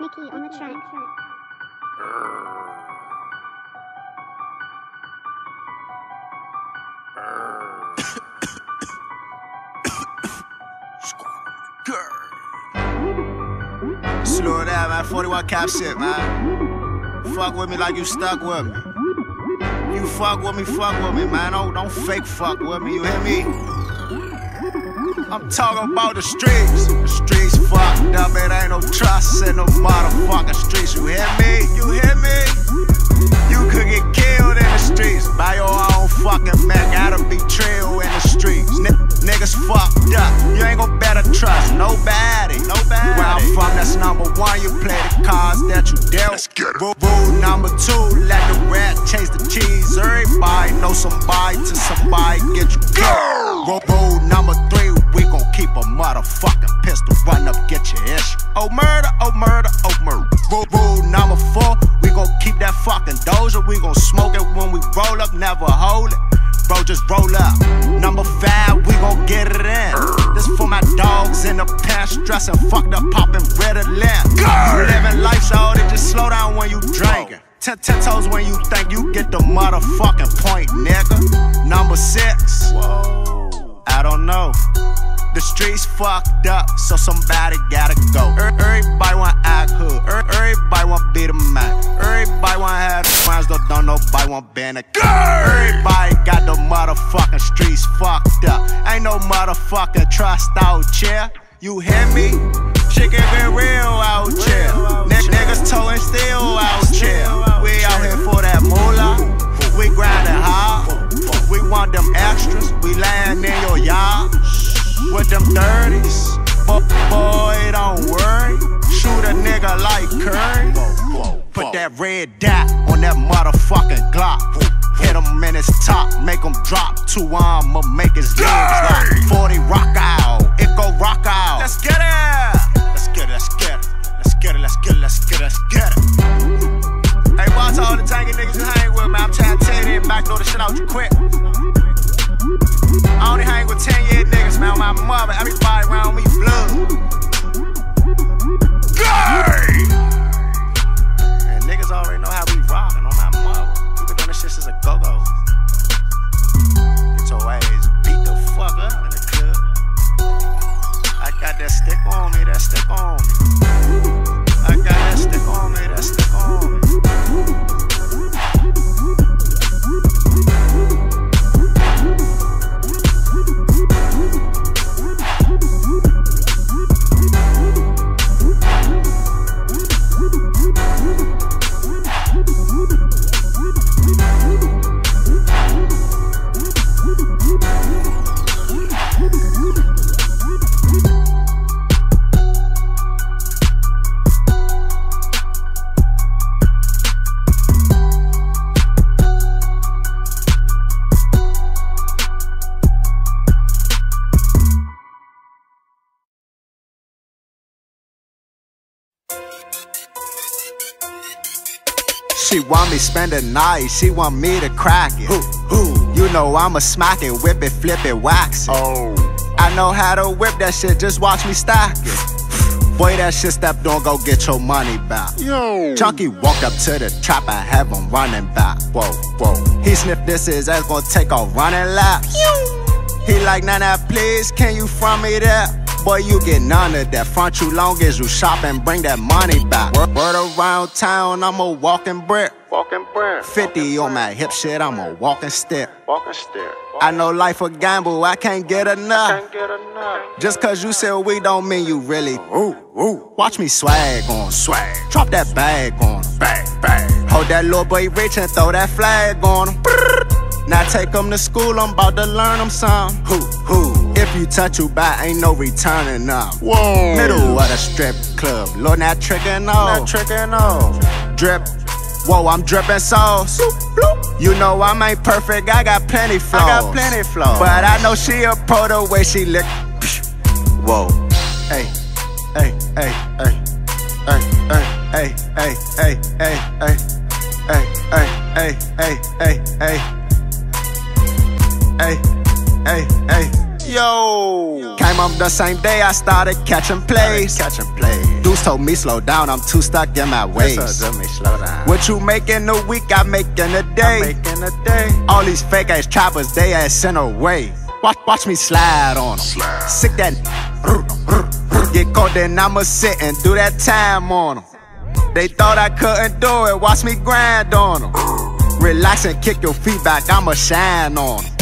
Mickey on the track. Slow down, man. 41 cap shit, man. Fuck with me like you stuck with me. You fuck with me, man. Don't fake fuck with me, you hear me? I'm talking about the streets. The streets fucked up, it ain't no trust in the motherfucking streets, you hear me? You hear me? You could get killed in the streets by your own fucking man. Gotta be trill in the streets. Niggas fucked up, you ain't gon' better trust nobody. Where I'm from, that's number one, you play the cards that you dealt. Rule number two, let the rat chase the cheese. Everybody know somebody till somebody get you killed. Rule number three, we gon' keep a motherfucking pistol, run up, get your issue. Oh murder, oh murder, oh murder. Rule number four, we gon' keep that fucking doja. We gon' smoke it when we roll up, never hold it. Bro, just roll up. Number five, we gon' get it in. This for my dogs in the past, dressing fucked up, popping red alert. You living life, so they just slow down when you drinking. 10 toes when you think you get the motherfucking point, nigga. Number six, I don't know. The streets fucked up, so somebody gotta go. Everybody wanna act hood. Everybody wanna be the man. Everybody wanna have friends, though don't nobody wanna be in a girl. Everybody got the motherfucking streets fucked up. Ain't no motherfucking trust out here. You hear me? Shit can be real out here. Niggas towing still out here. We out here for that moolah. We grinding hard. We want them extras. We laying in your yard. With them dirties, but boy, don't worry. Shoot a nigga like Curry. Put that red dot on that motherfucking Glock. Hit him in his top, make him drop. Two armor, make his legs lock. 40 rock out, it go rock out. Let's get it! Let's get it, let's get it. Let's get it, let's get it, let's get it, let's get it. Hey, watch all the tangy niggas you hang with, man. I'm trying to tell you that back door the shit out you quick. I only hang with 10-year niggas, man. My mother, everybody around me blood. And niggas already know how we rockin' on my mother. We been doing this shit since a go-go. Get your ass beat the fuck up in the club. I got that stick on me, that stick on me. I got that stick on me, that stick on me. She want me spend the night, she want me to crack it. You know I'ma smack it, whip it, flip it, wax it. I know how to whip that shit, just watch me stack it. Boy, that shit step don't go get your money back. Chunky walked up to the trap, I have him running back. He sniffed this, his ass gon' take a running lap. He like, nah, please, can you front me that? Boy, you get none of that. Front you long as you shop and bring that money back. Word around town, I'm a walking brick. 50 on my hip shit, I'm a walking stick. I know life a gamble, I can't get enough. Just cause you said we don't mean you really. Watch me swag on swag. Drop that bag on him. Hold that little boy rich and throw that flag on him. Now take him to school, I'm about to learn him some. If you touch you by, ain't no returning up. Middle of the strip club, Lord, not trickin' off. Drip, I'm drippin' sauce. You know I'm ain't perfect, I got plenty flaws. But I know she a pro the way she lick. Hey, hey, hey, hey, hey, hey, hey, hey, hey, hey, hey, hey, hey, hey, hey, hey. Came up the same day, I started catching plays. Deuce told me slow down, I'm too stuck in my ways. What you make in a week, I make in a day. All these fake ass choppers, they ass in a way. Watch me slide on them. Sick that get caught, then I'ma sit and do that time on them. They thought I couldn't do it, watch me grind on them. Relax and kick your feet back, I'ma shine on them.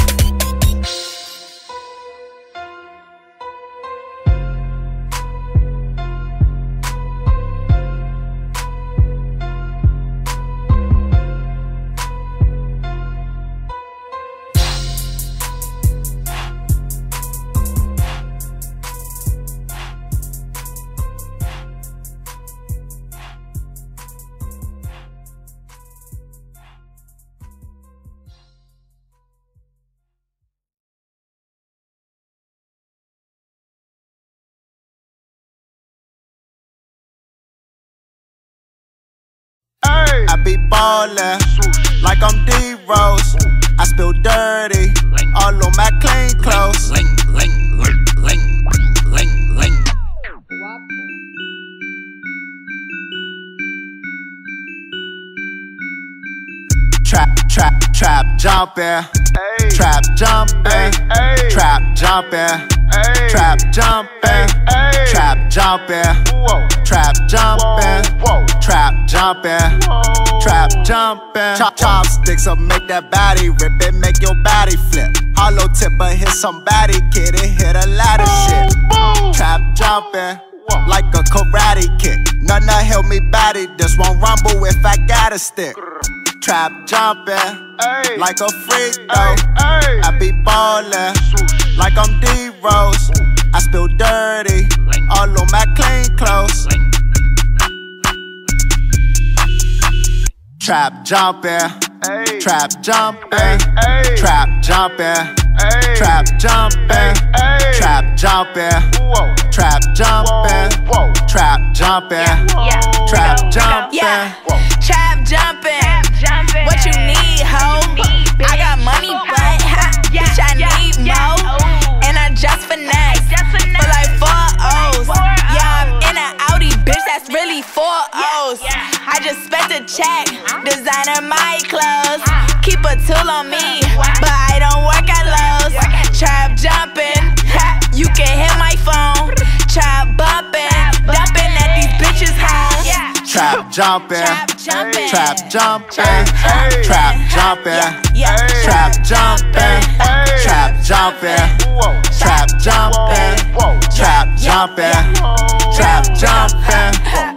I be ballin', like I'm D-Rose. I spill dirty, all on my clean clothes. Trap jumpin', trap jumpin', trap jumpin', trap jumpin', trap jumpin', trap jumpin', trap jumpin', trap jumpin'. Chopsticks will make that body rip and make your body flip. Hollow tipper hit somebody, kid, it hit a lot of shit. Trap jumpin', like a karate kick. None of help me body, this won't rumble if I got a stick. Trap jumpin', like a freak though. I be ballin', like I'm D-Rose. I spill dirty, all on my clean clothes. Trap jumpin', trap jumpin', trap jumpin', trap jumpin', trap jumpin', trap jumpin', trap jumpin', trap jumpin', trap jumpin'. What you need, ho? I got money, but bitch, I need more. And I just finesse for like 4 O's. Yeah, I'm in an Audi, bitch, that's really 4 O's. I just spent a check, designer my clothes. Keep a tool on me, but I don't work at Lowe's. Trap jumpin', you can hit my phone. Trap bumpin', dumpin' at these bitches' homes. Trap jumpin', trap jumpin', trap jumpin', trap jumpin', trap jumpin', trap jumpin', trap jumpin', trap jumpin'.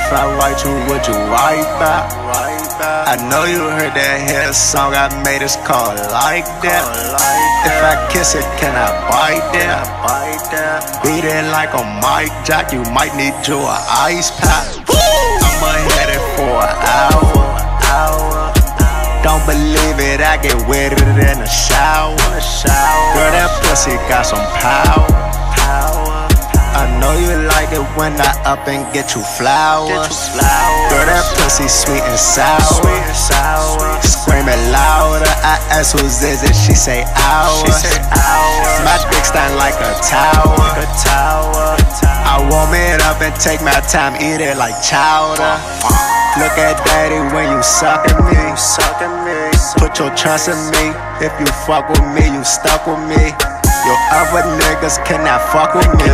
If I write you, would you write back? I know you heard that hit song I made, it's called Like That. If I kiss it, can I bite that? Beat it like a mic jack, you might need to an ice pack. I'ma hit it for an hour. Don't believe it, I get wetter in the shower. Girl, that pussy got some power. I know you like it when I up and get you flowers. Girl, that pussy sweet and sour. Screaming louder, I ask who's is it, she say ours. My dick stand like a tower. I warm it up and take my time, eat it like chowder. Look at daddy when you suckin' me. Put your trust in me. If you fuck with me, you stuck with me. Your other niggas cannot fuck with me.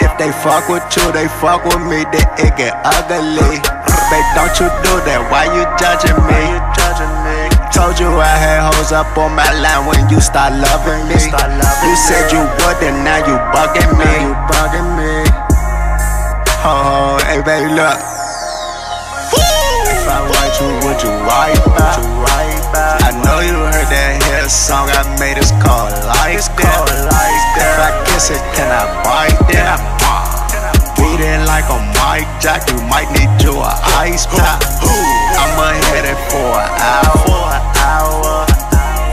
If they fuck with you, they fuck with me, then it get ugly. Babe, don't you do that, why you judging me? you I had hoes up on my line when you start loving me. You said you wouldn't, now you bugging me. Oh, hey baby, look. If I want you, would you wipe out? I know you heard that hit song I made, it's called Like That. If I kiss it, can I bite that? Beat it like a mic jack, you might need you an ice pack. I'ma hit it for an hour.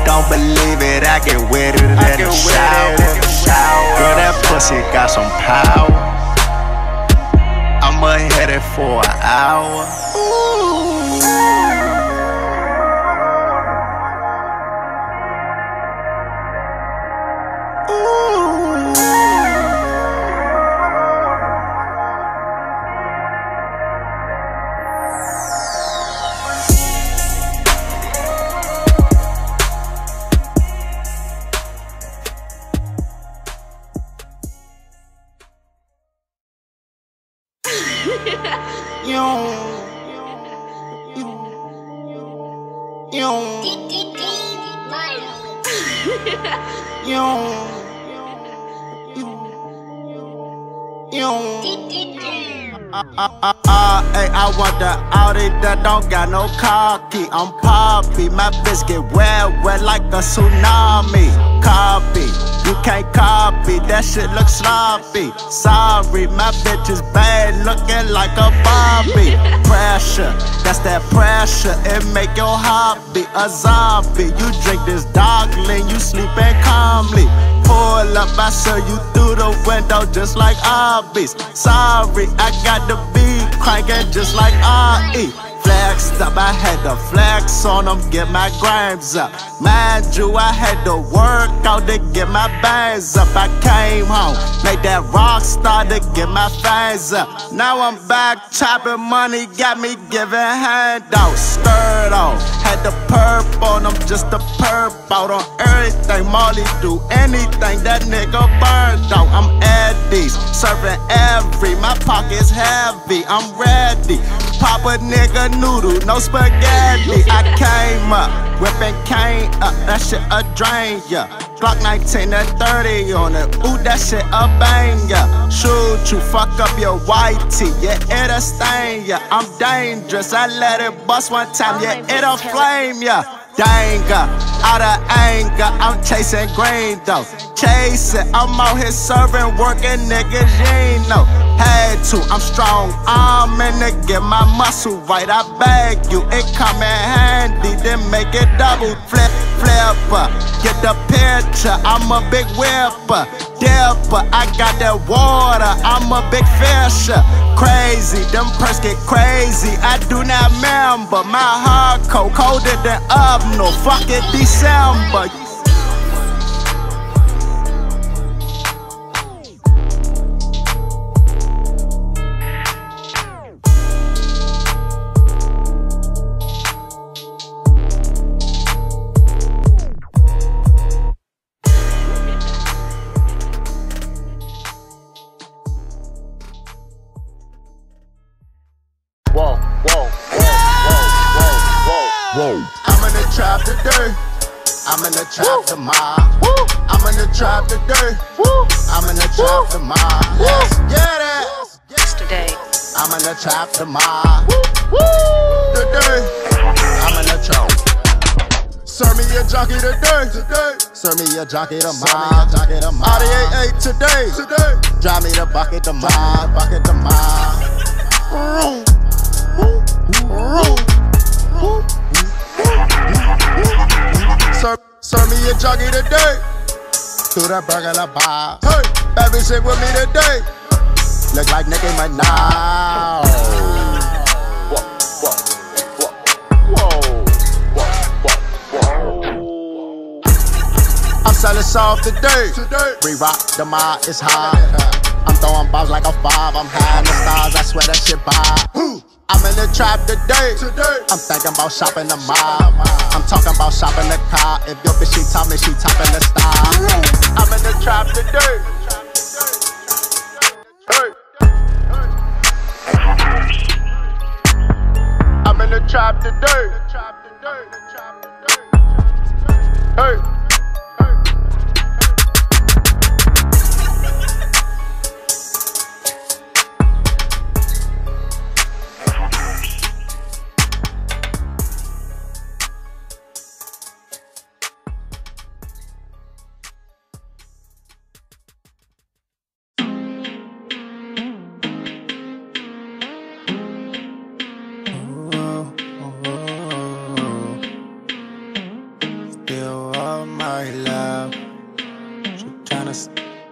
Don't believe it, I get with it in the shower. Girl, that pussy got some power. I'ma hit it for an hour. I want the Audi that don't got no car key. I'm poppy, my bitch get wet like a tsunami. Copy, you can't copy, that shit look sloppy. Sorry, my bitch is bad, looking like a Barbie. Pressure, that's that pressure, it make your hobby a zombie. You drink this Doglin, you sleeping calmly. Pull up, I saw you through the window just like obvious. Sorry, I got the beat cranking just like R.E. Flexed up, I had to flex on them, get my grams up. Mind you, I had to work out to get my bands up. I came home, made that rock star to get my fans up. Now I'm back chopping money, got me giving handouts. Stirred on, had to perp on them, just to perp out on everything. Molly do anything, that nigga burned out. I'm Eddie's, serving every, my pocket's heavy, I'm ready. Pop a nigga noodle, no spaghetti. I came up, whipping cane up, that shit a drain, yeah. Glock 19 and 30 on it, ooh, that shit a banger. Shoot you, fuck up your white tee, yeah, it a stain, yeah. I'm dangerous, I let it bust one time, yeah, it a flame, yeah. Danger, out of anger, I'm chasing green though. Chasing, I'm out here serving, working niggas, you know. Had to, I'm strong, I'm in to get my muscle right. I beg you, it come in handy, then make it double. Flipper, get the picture, I'm a big whipper. Dipper, I got that water, I'm a big fisher. Crazy, them perks get crazy, I do not remember. My heart cold, colder than up. No fucking December. I'm in the trap tomorrow. I'm in the trap today. I'm in the trap tomorrow. Let's get it. Yesterday. I'm in the trap tomorrow. Today. I'm in the trap. Serve me a jockey today. Serve me a jockey tomorrow. RDA8 today. Drive me the bucket tomorrow. Serve me a juggy today. To the burger bar. Hey, baby, shit with me today. Look like Nicki Minaj. Whoa, whoa, whoa, whoa, whoa, whoa, whoa. I'm selling soft today. Re-rock the mod is high. I'm throwing bars like a five. I'm high in the stars. I swear that shit by. I'm in the trap today. I'm thinking about shopping the mall. I'm talking about shopping the car. If your bitch she top me, she topping the style. I'm in the trap today. I'm in the trap today.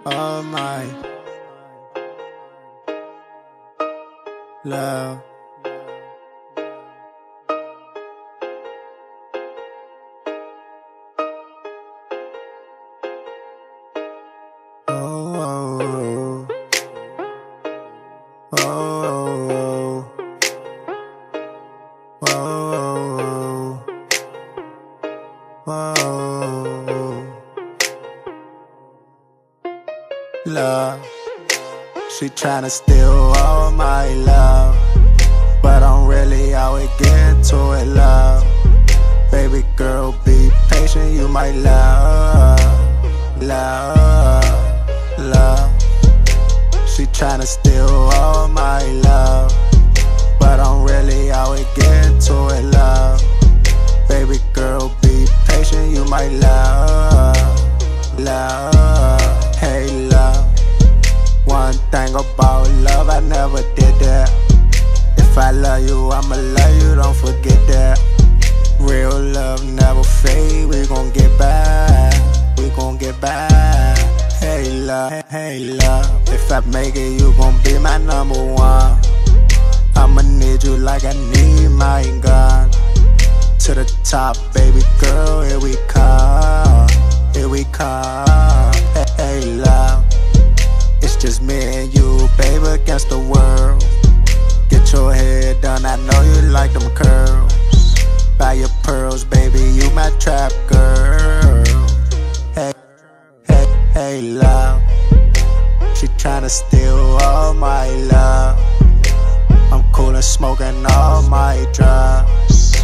all night. Love. Love, she tryna steal all my love, but I'm really always getting to it, love. Baby girl, be patient, you might love, love, love. She tryna steal all my love, but I'm really always getting to it, love. Baby girl, be patient, you might love, love, hey love. One thing about love, I never did that. If I love you, I'ma love you, don't forget that. Real love never fade, we gon' get back, we gon' get back. Hey love, if I make it, you gon' be my number one. I'ma need you like I need my gun. To the top, baby girl, here we come, here we come. Hey love, it's just me and you, baby, against the world. Get your head done, I know you like them curls. Buy your pearls, baby, you my trap girl. Hey, hey, hey, love. She tryna steal all my love. I'm cool and smoking all my drugs.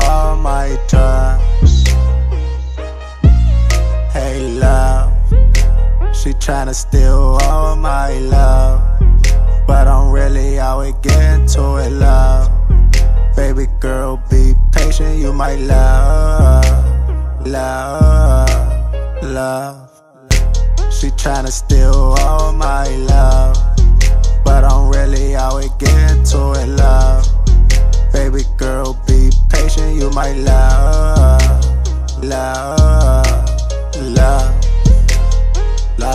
All my drugs. Hey, love. She tryna steal all my love, but I'm really always getting to it, love. Baby girl, be patient, you might love, love, love. She tryna steal all my love, but I'm really always getting to it, love. Baby girl, be patient, you might love, love, love. La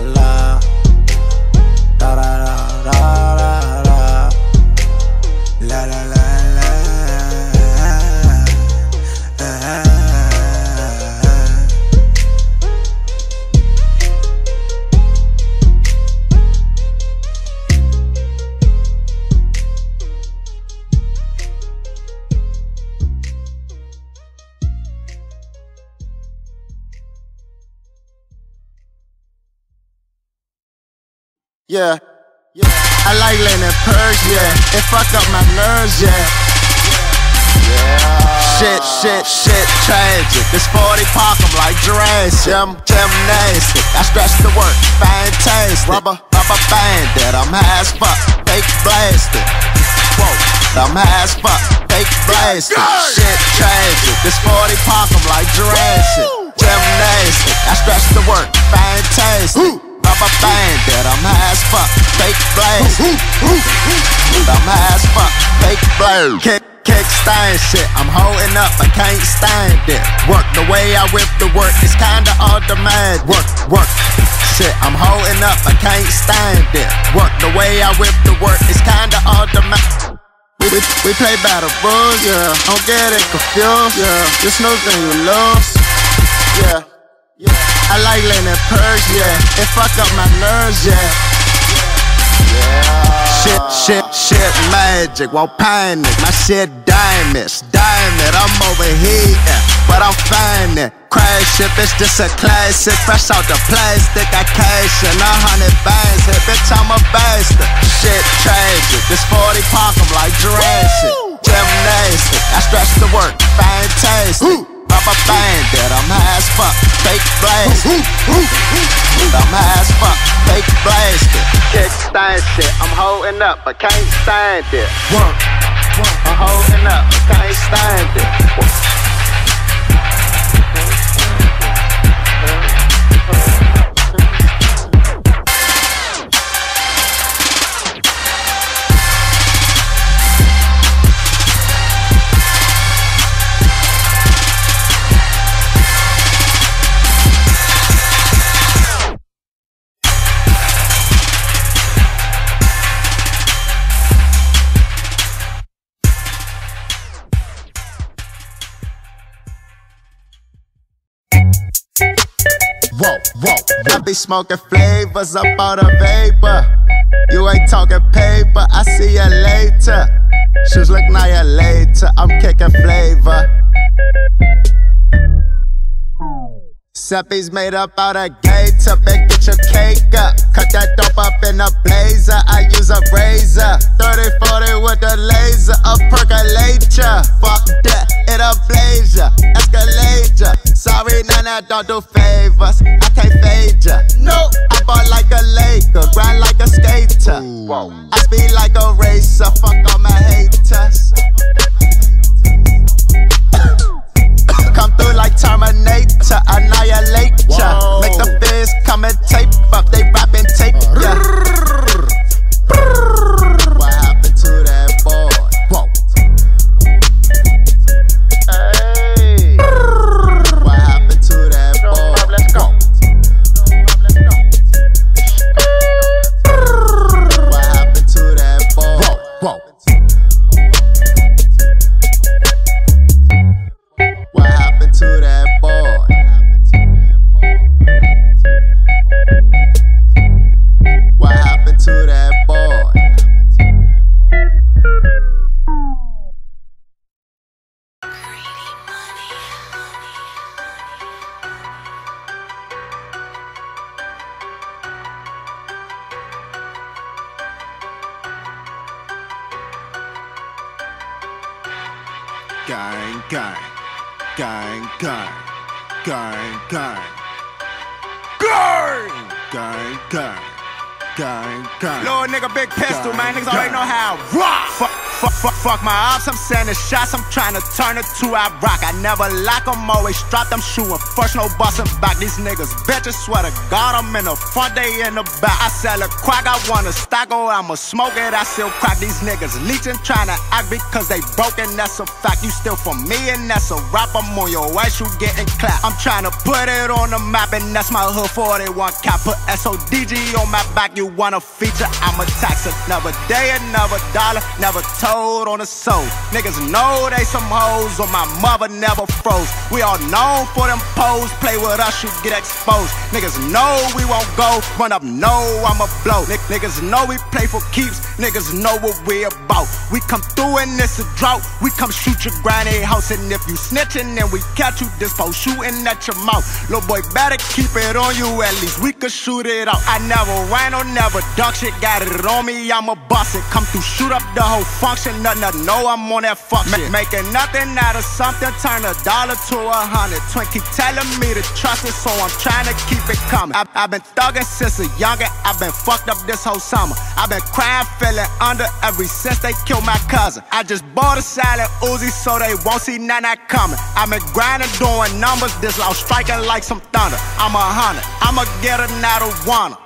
la, da da da da da da, la la la la, yeah, yeah. I like laying in purge, yeah. It fuck up my nerves, yeah. Yeah. Shit, tragic. This 40 park, I'm like Jurassic. Gymnastic. I stretch the work, fantastic. Rubber bandit, I'm high as fuck. Fake blasted. Whoa, I'm high as fuck. Fake blasted. Shit, tragic. This 40 park, I'm like Jurassic. Gymnastic. I stretch the work, fantastic. Rubber bandit, I'm high as fuck, fake blaze. I'm high as fuck, fake blaze. Kick stand shit, I'm holding up, I can't stand it. Work, the way I whip the work, it's kinda all demand. Work, shit, I'm holding up, I can't stand it. Work, the way I whip the work, it's kinda all demand. We play by the rules, yeah. Don't get it confused, yeah. You snooze and you lose, yeah. I like laying in purge, yeah. It fuck up my nerves, yeah. Shit, magic, won't panic. My shit diamond, I'm overheating, but I'm finding. Crash ship, it's just a classic. Fresh out the plastic, I cash in 100 bands. Hey, bitch, I'm a bastard. Shit, tragic. This 40 park, I'm like Jurassic. Gymnastic, I stretch the work, fantastic. Rubber bandit, I'm high as fuck, fake blasted. I'm high as fuck, fake blasted. Kick stand shit, I'm holding up, I can't stand it. I'm holding up, I can't stand it. I be smoking flavors up out of vapor. You ain't talking paper, I see you later. Shoes look nigher later, I'm kicking flavor. Seppi's made up out of gator, big get your cake up. Cut that dope up in a blazer, I use a razor. 30-40 with a laser, a percolator. Fuck that, it a blazer, escalator. Sorry, nana, don't do favors, I can't fade ya. No, I ball like a Laker, grind like a skater. I speed like a racer, fuck all my haters. Come through like Terminator, annihilate ya. Make the biz come and tape up, they rap and take ya. What happened to that boy? Hey. What happened to that boy? Let's go. What happened to that boy? To that boy. What happened to that boy? Gang, gang. Gang, gang, gang, gang, gang, gang, gang, gang, gang. Lord nigga, big pistol, gang, man. Niggas gang. Already know how I rock. Fuck my ops, I'm sending shots. I'm trying to turn it to I rock. I never lock, I'm always strapped. I'm shooting first, no busting back. These niggas bitches, swear to God, I'm in the front, they in the back. I sell a crack, I want a stock, oh, I'ma smoke it. I still crack these niggas leeching, trying to act because they broken, that's a fact. You still for me and that's a rap. I'm on your ass, you getting clapped. I'm trying to put it on the map and that's my hood 41 cap. Put SODG on my back, you want a feature, I'm a taxer. Another day, another dollar, never talk on the soul. Niggas know they some hoes, or my mother never froze. We all known for them pose, play with us, you get exposed. Niggas know we won't go, run up, no, I'ma blow. Niggas know we play for keeps, niggas know what we about. We come through and it's a drought, we come shoot your granny house. And if you snitching and we catch you, this pole shooting at your mouth. Lil' boy better keep it on you, at least we could shoot it out. I never ran or never duck shit, got it on me, I'ma boss it. Come through, shoot up the whole function. Nothing, no, I'm on that fuck shit. Making nothing out of something, turn $1 to $100. Twin keep telling me to trust it, so I'm trying to keep it coming. I've been thugging since a youngin', I've been fucked up this whole summer. I've been crying, feeling under ever since they killed my cousin. I just bought a silent Uzi so they won't see none that coming. I've been grinding, doing numbers, this loud striking like some thunder. I'm 100, I'ma get another one.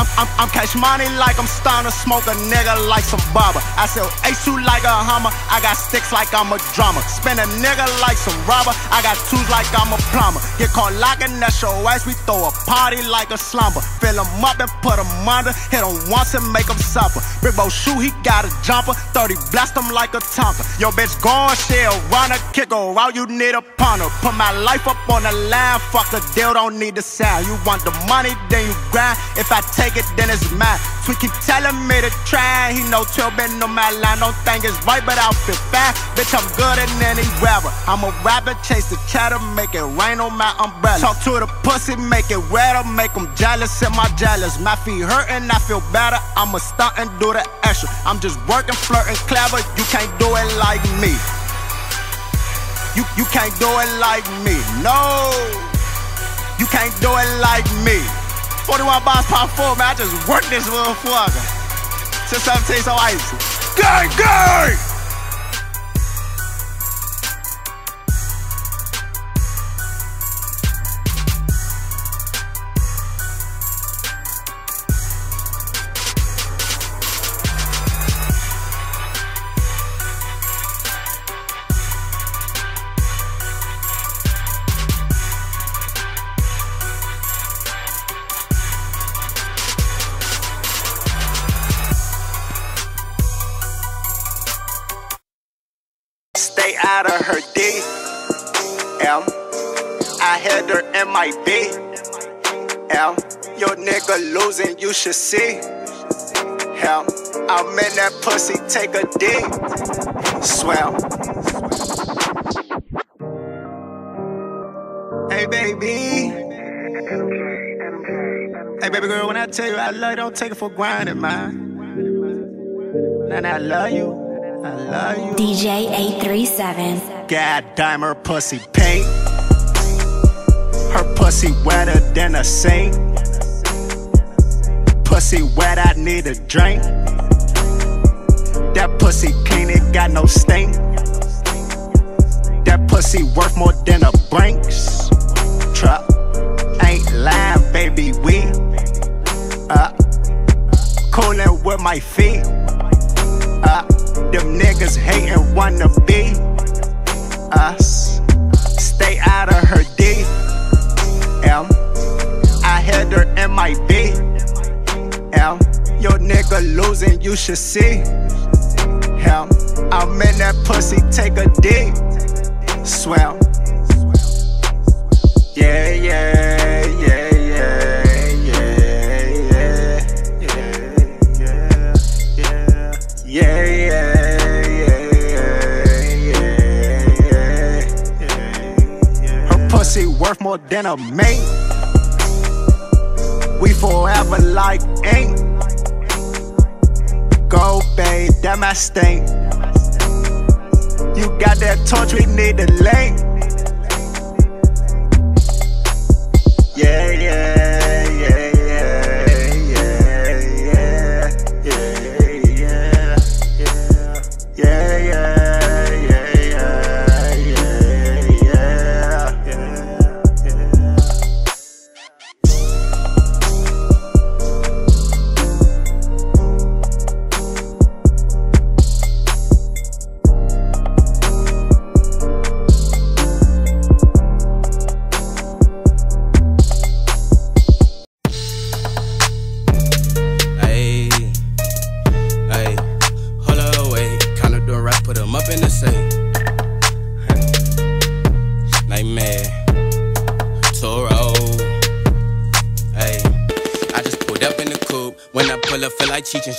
I'm cash money like I'm stunner, smoke a nigga like some barber. I sell H2 like a Hummer, I got sticks like I'm a drummer. Spin a nigga like some robber, I got twos like I'm a plumber. Get caught locking, that's your ass, we throw a party like a slumber. Fill him up and put him under, hit him once and make him suffer. Big Bo shoot, he got a jumper, 30 blast him like a Tonka. Your bitch gone, she a runner, kick her out, you need a punter. Put my life up on the line, fuck the deal, don't need the sound. You want the money, then you grind, if I take it, then it's mine. Tweet keep telling me to try. He know 12 been on my line. Don't think it's right, but I'll fit fine. Bitch, I'm good in any rapper. I'm a rapper, chase the chatter, make it rain on my umbrella. Talk to the pussy, make it wetter, make them jealous in my jealous. My feet hurtin', I feel better. I'ma stunt and do the extra. I'm just working, flirting, clever. You can't do it like me. You can't do it like me. No, you can't do it like me. 41 Barz pop 4, man, I just worked this motherfucker. Since I'm tasting so icy. Gang, gang! Out of her D M, I had her in my B. How your nigga losing, you should see. How I'm in that pussy, take a dick. Swell. Hey baby. Hey baby girl, when I tell you I love you, don't take it for granted, man. And I love you. I love you. DJ 837. God damn, her pussy pink. Her pussy wetter than a sink. Pussy wet, I need a drink. That pussy clean, it got no stink. That pussy worth more than a Brinks truck. Ain't lying, baby, we up coolin' with my feet up. Them niggas hatin' wanna be us. Stay out of her D M. I hit her in my B M. Your nigga losing, you should see him. I'm in that pussy, take a dick. Swell. Yeah, yeah, yeah. Pussy worth more than a mate. We forever like ink. Go, babe, that my stink. You got that torch, we need a link. Yeah, yeah, yeah, yeah, yeah, yeah, yeah, yeah, yeah, yeah.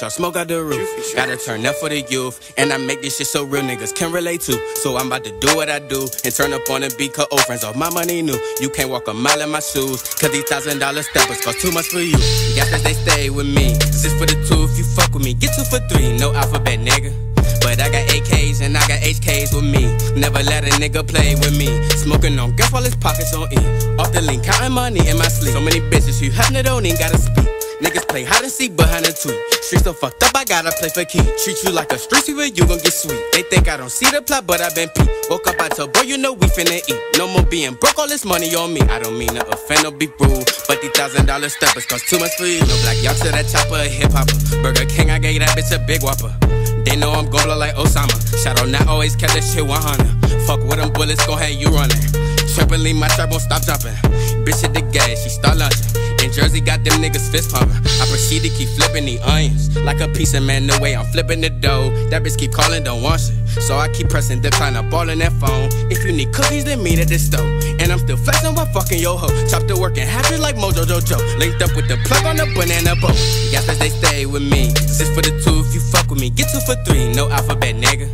Smoke out the roof, gotta turn up for the youth. And I make this shit so real niggas can relate to. So I'm about to do what I do and turn up on the beat, cut old friends off my money new. You can't walk a mile in my shoes, cause these $1,000 steppers cost too much for you. Got that they stay with me, 6 for the 2 if you fuck with me. Get 2 for 3, no alphabet nigga. But I got AKs and I got HKs with me. Never let a nigga play with me. Smoking on gas while his pockets on E. Off the lean, counting money in my sleep. So many bitches you have, don't even gotta speak. Niggas play hide and seek behind the tweet. Streets so fucked up, I gotta play for key. Treat you like a street sweeper, you gon' get sweet. They think I don't see the plot, but I been peep. Woke up, I told boy, you know we finna eat. No more being broke, all this money on me. I don't mean to offend or be rude, but these $1,000 steppers cost too much for you. No black y'all to that chopper, hip hopper. Burger King, I gave that bitch a big whopper. They know I'm gon' blow like Osama. Shadow not always kept that shit 100. Fuck with them bullets, gon' have you running. Trampoline, my trap won't stop jumping. Bitch hit the gas, she start lunching. In Jersey, got them niggas fist pumping. I proceed to keep flipping the onions like a piece of man, the way I'm flipping the dough. That bitch keep calling, don't want shit. So I keep pressing decline, I'm balling that phone. If you need cookies, then meet at the store. And I'm still flexing while fucking yo ho. Chop the work and happy like Mojo Jojo. Linked up with the plug on the banana boat. Yes, as they stay with me. 6 for the 2 if you fuck with me. Get 2 for 3, no alphabet nigga.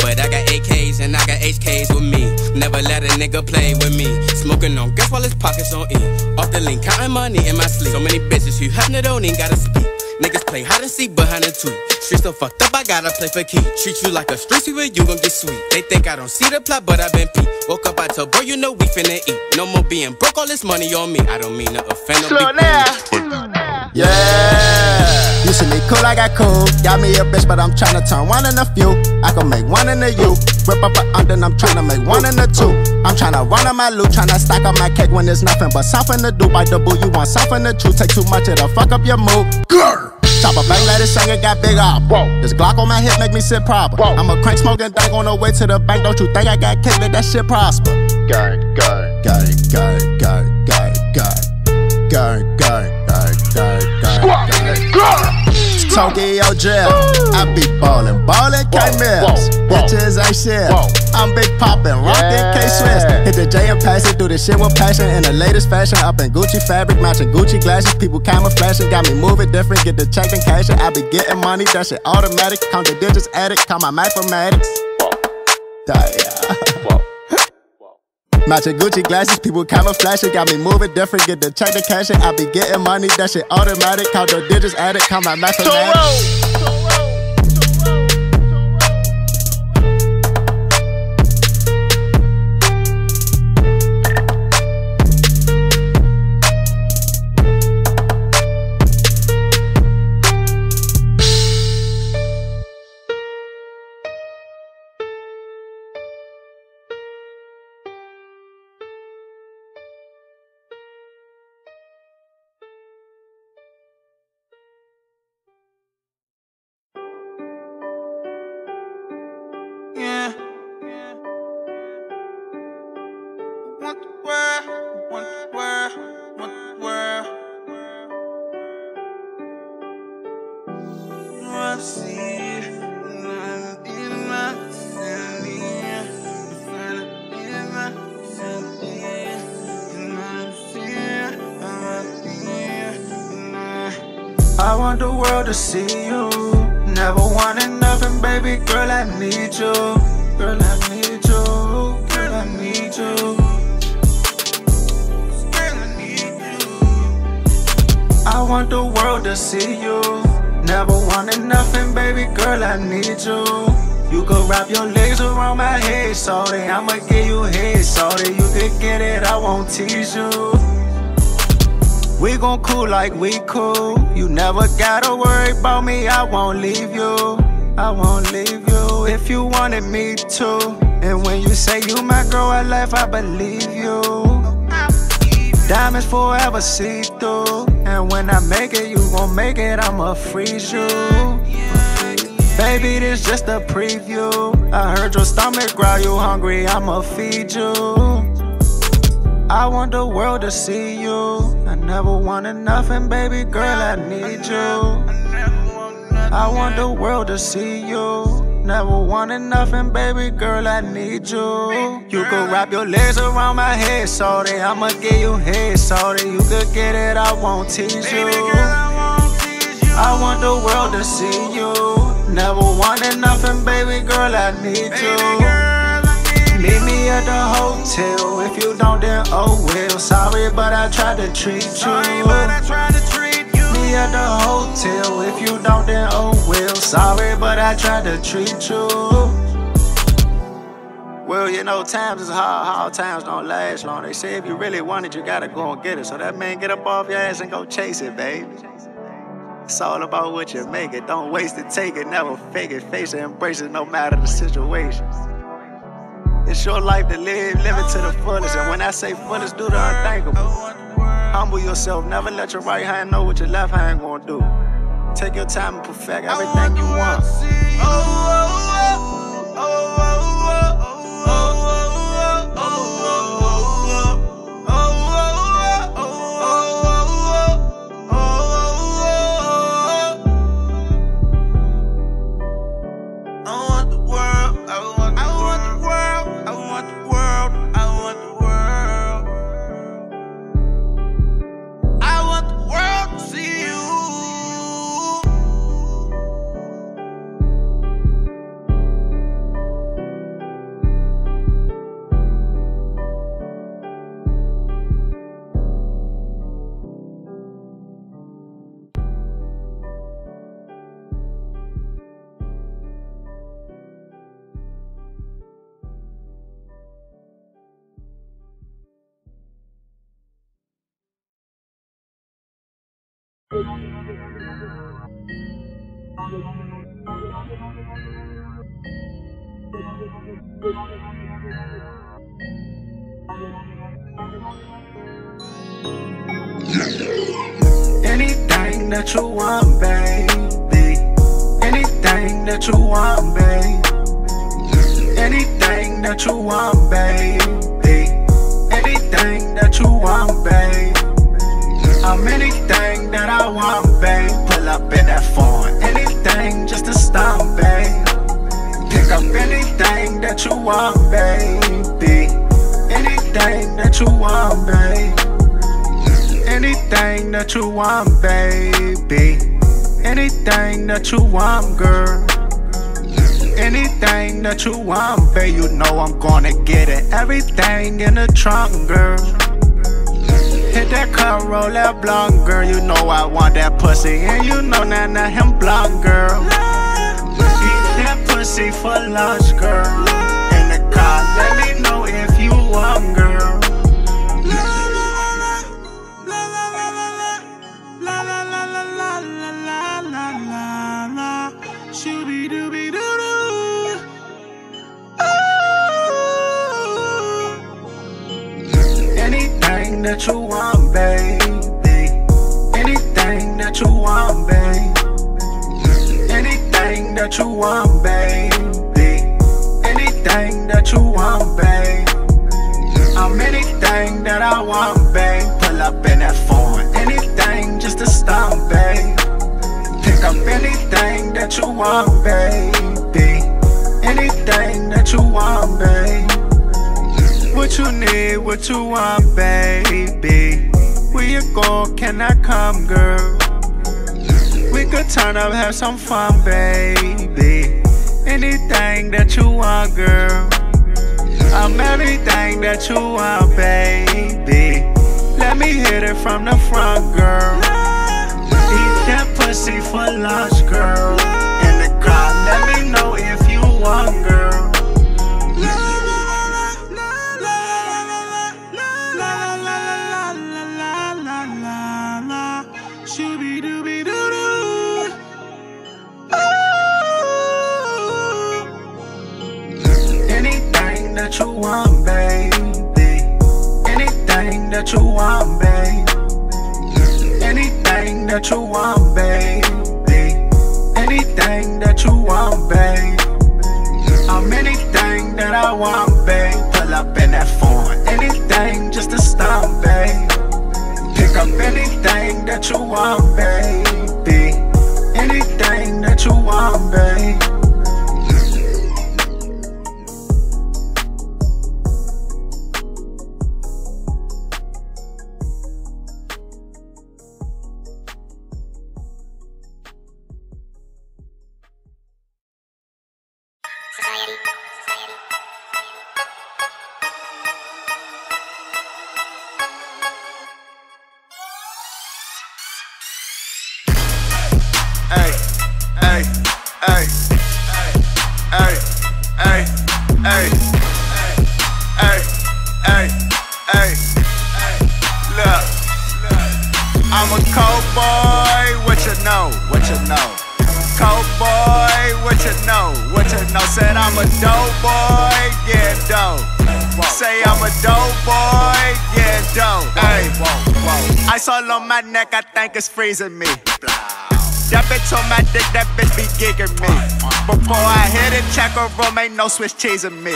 But I got AKs and I got HKs with me. Never let a nigga play with me. Smoking on gas while his pockets on E. Off the lean, counting money in my sleep. So many bitches you have, don't even gotta speak. Niggas play hide and seek behind the tweet. Streets so fucked up, I gotta play for key. Treat you like a street sweeper, you gon' get sweet. They think I don't see the plot, but I been peep. Woke up, I told boy, you know we finna eat. No more being broke, all this money on me. I don't mean to offend or be rude. Yeah, usually cool, I got cool. Got me a bitch, but I'm tryna turn one in a few. I can make one in a you. Rip up a under, I'm tryna make one in a two. I'm tryna run on my loot, tryna stack up my cake when there's nothing but something to do. Bite the boo, you want something to chew. Take too much, it'll fuck up your mood. Grr. Chop a bang, let it sing, it got big off. This Glock on my hip make me sit proper. I'm a crank smoking dank on the way to the bank. Don't you think I got kicked, let that shit prosper. Got it, got it, got it, got it, got it, got it, got it. Tokyo Drift, I be ballin', came mills. Bitches ain't shit. I'm big poppin', rockin' K-Swiss. At the J, I'm passing through this shit with passion. In the latest fashion, up in Gucci fabric, matching Gucci glasses. People camouflaging, got me moving different. Get the check and cash it. I be getting money, that shit automatic. Count the digits, addict, call my mathematics. Matching Gucci glasses, people camouflaging, got me moving different. Get the check and cash it. I be getting money, that shit automatic. Count the digits, addict, call my mathematics. I want the world to see you. Never wanted nothing, baby girl, I need you. Girl, I need you. Girl, I need you. Girl, I need you. I want the world to see you. Never wanted nothing, baby girl, I need you. You could wrap your legs around my head, salty. I'ma give you head, salty. You could get it, I won't tease you. We gon' cool like we cool. You never gotta worry about me, I won't leave you. I won't leave you if you wanted me to. And when you say you my girl, I laugh, I believe you. Diamonds forever see through. And when I make it, you gon' make it, I'ma freeze you. Baby, this just a preview. I heard your stomach growl, you hungry, I'ma feed you. I want the world to see you. I never wanted nothing, baby girl, I need you. I want the world to see you. Never wanted nothing, baby girl, I need you. You could wrap your legs around my head, salty. I'ma give you head, salty. You could get it, I won't tease you. I want the world to see you. Never wanted nothing, baby girl, I need you. Meet me at the hotel. If you don't, then oh well. Sorry, but I tried to treat you. Me at the hotel. If you don't, then oh well. Sorry, but I tried to treat you. Well, you know, times is hard times don't last long. They say if you really want it, you gotta go and get it. So that man, get up off your ass and go chase it, baby. It's all about what you make it. Don't waste it, take it, never fake it. Face it, embrace it, no matter the situation. It's your life to live, live it to the fullest. And when I say fullest, do the unthinkable. Humble yourself, never let your right hand know what your left hand gonna do. Take your time and perfect everything you want. Anything that you want, baby. Anything that you want, baby. Anything that you want, baby. Anything that you want, baby. I'm anything that I want, babe. Pull up in that phone, anything just to stop, babe. Pick up anything that you want, baby. Anything. that you want, babe. Anything that you want, baby. Anything that you want, girl. Anything that you want, babe. You know I'm gonna get it. Everything in the trunk, girl. Hit that car, roll that blunt, girl. You know I want that pussy, and you know Nana him blunt, girl. Eat that pussy for lunch, girl. In the car, let me know if you want, girl. Anything that you want, baby. Anything that you want, baby. Anything that you want, baby. Anything that you want, baby. I'm anything that I want, baby. Pull up in that phone, anything just to stop, baby. Pick up anything that you want, baby. Anything that you want, baby. What you need, what you want, baby. Where you go, can I come, girl? We could turn up, have some fun, baby. Anything that you want, girl. I'm everything that you want, baby. Let me hit it from the front, girl. Eat that pussy for lunch, girl. In the car, let me know if you want, girl. Anything that you want, baby. Anything that you want, baby. Anything that you want, baby. Anything that you want, baby. I'm anything that I want, baby. Pull up in that phone, anything just to stop, baby. Pick up anything that you want, baby. Anything that you want, baby. My neck, I think it's freezing me. That bitch on my dick, that bitch be gigging me. Before I hit it, check a room, ain't no Swiss cheese in me.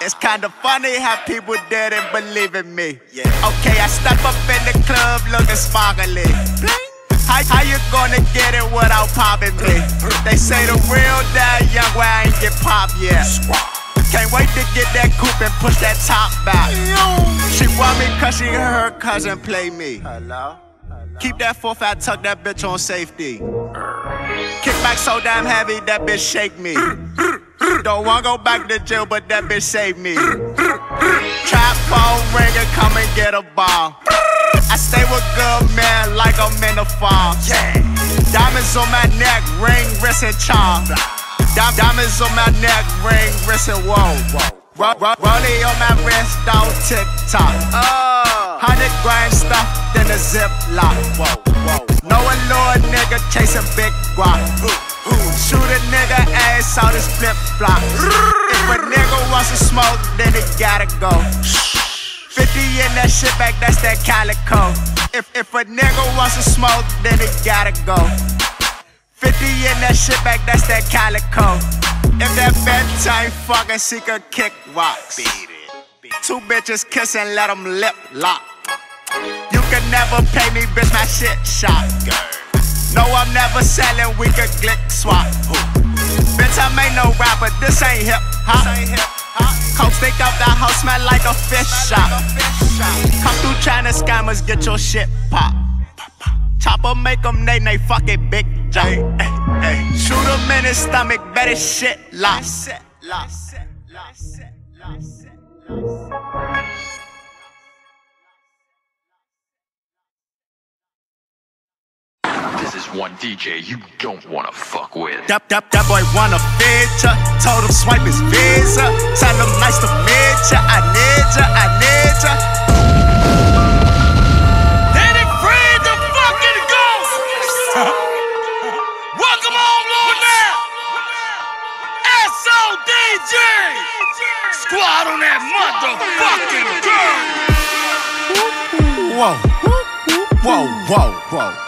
It's kinda funny how people didn't believe in me. Okay, I step up in the club looking sparkly. How you gonna get it without popping me? They say the real die young, where I ain't get popped yet. Can't wait to get that coupe and push that top back. She want me cause she heard her cousin play me. Hello? Keep that 4-5, tuck that bitch on safety. Kick back so damn heavy, that bitch shake me. Don't wanna go back to jail, but that bitch saved me. Trap phone ringer, come and get a ball. I stay with good men like I'm in the fall. Diamonds on my neck, ring, wrist, and charm. Diamonds on my neck, ring, wrist, and whoa. Rollie on my wrist, don't tick-tock. 100 gram stuffed in a Ziploc. No a little nigga chasing big guap. Shoot a nigga ass out his flip-flop. If a nigga wants to smoke, then he gotta go. 50 in that shit bag, that's that calico. If a nigga wants to smoke, then he gotta go. 50 in that shit bag, that's that calico. If that bedtime fucking, she could kick rocks. Two bitches kissin', let them lip lock. You can never pay me, bitch, my shit shot. No, I'm never selling, we could glick swap. Bitch, I'm ain't no rapper, this ain't hip hop. Coke stick up the house, smell like a fish shop. Come through China scammers, get your shit pop. Chopper make them nay-nay, fuck it, big J. Shoot him in his stomach, bet his shit lost. This is one DJ you don't wanna fuck with. That boy wanna feature. Told him swipe his visa. Tell him nice to meet ya. I need ya, I need ya. Let it free the fucking ghost. Welcome home, Lord now. S.O.D.J. Squad on that motherfucking girl. Whoa, whoa, whoa, whoa.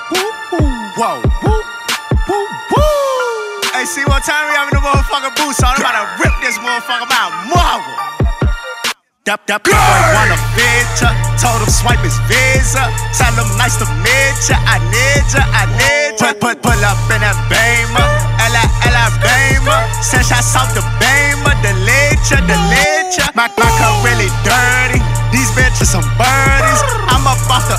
Whoa, woo, woo, woo. Hey, see what time we having the motherfucking booth, so I'm about to rip this motherfucker out, marvel. That boy wanna feature. Told him swipe his visa. Tell him nice to meet ya. I need ya, I need ya. Pull up in that Bama, L.I. Bama. Since I saw the Bama, delete ya, delete ya. My cup really dirty. These bitches some birdies. I'm up off the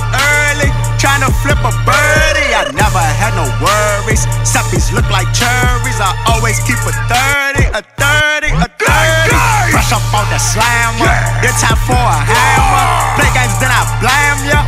early, tryna flip a birdie. I never had no worries. Seppies look like cherries. I always keep a 30. Fresh up on the slammer, it's time for a hammer. Play games, then I blame ya.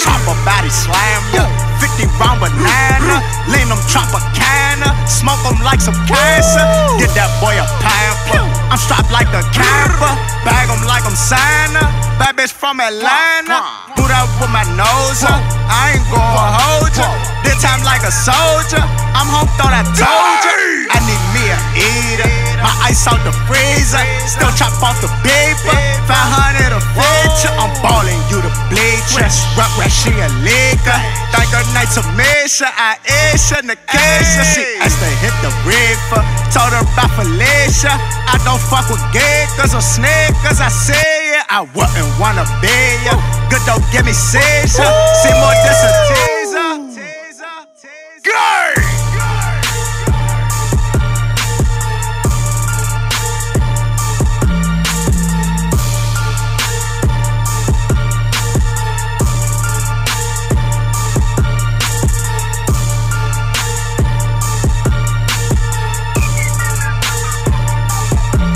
Chopper body slam ya. 50 round banana, lean them Tropicana. Smoke them like some cancer. Get that boy a pamper. I'm strapped like a camper. Bag them like I'm Santa. Bad bitch from Atlanta. Do that with my nose up. I ain't gonna hold ya. This time like a soldier. I'm home, thought I told ya. I need me a eater. My ice out the freezer. Still chop off the paper. 500 a feature. I'm ballin' you the bleachers. Ruck, she a leaker. Think her night submission. I ish in the kitchen. She asked to hit the reefer. Told her about Felicia. I don't fuck with geekers or sneakers. I see it. I wouldn't wanna be ya. Good though, give me seizure. See more dissertation.